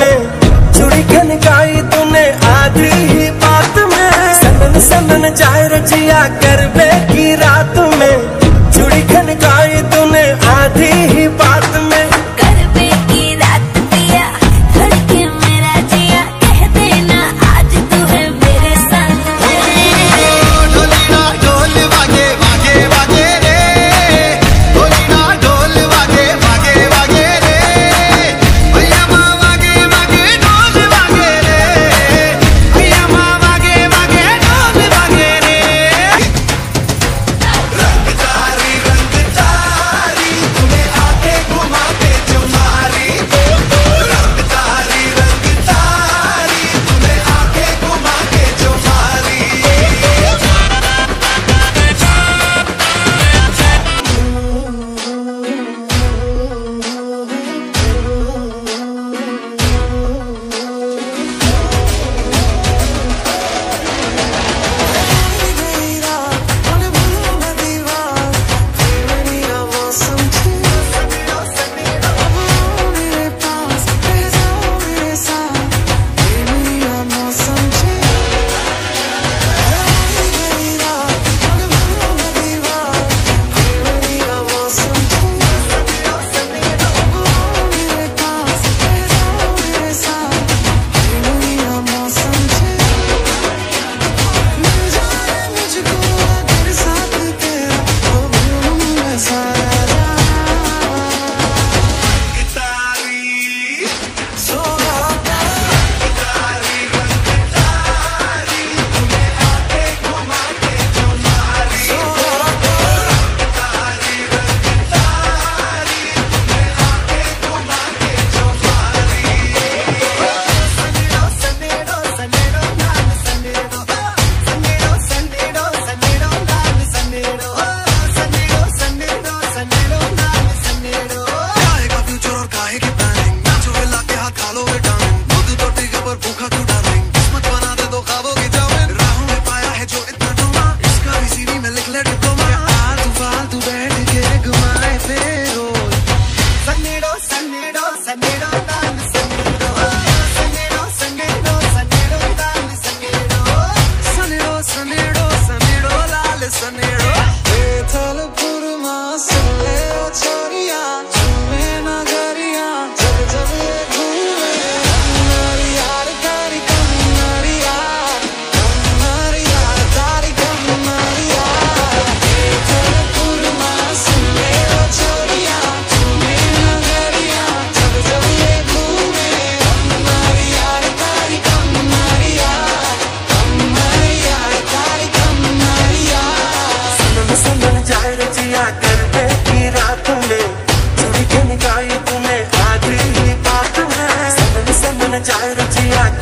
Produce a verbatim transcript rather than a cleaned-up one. में जुड़ी खनकाई तूने आधी ही बात में। सनन सनन जाए रजिया करबे की रात में जुड़ी खनकाई तूने आधी ही बात में। करबे की रात पिया धड़के मेरा जिया कह देना आज तू है मेरे साथ में। ढोलना ढोल वागे वागे वागे रे, ढोलना ढोल वागे वागे वागे रे, भैया माँ वागे वागे ढोल वागे रे, भैया माँ वागे वागे ढोल वागे रे। रंग तारी रंग तारी तूने आके घुमा के चमारी, रंग तारी रंग तारी तूने आके घुमा के चमारी। I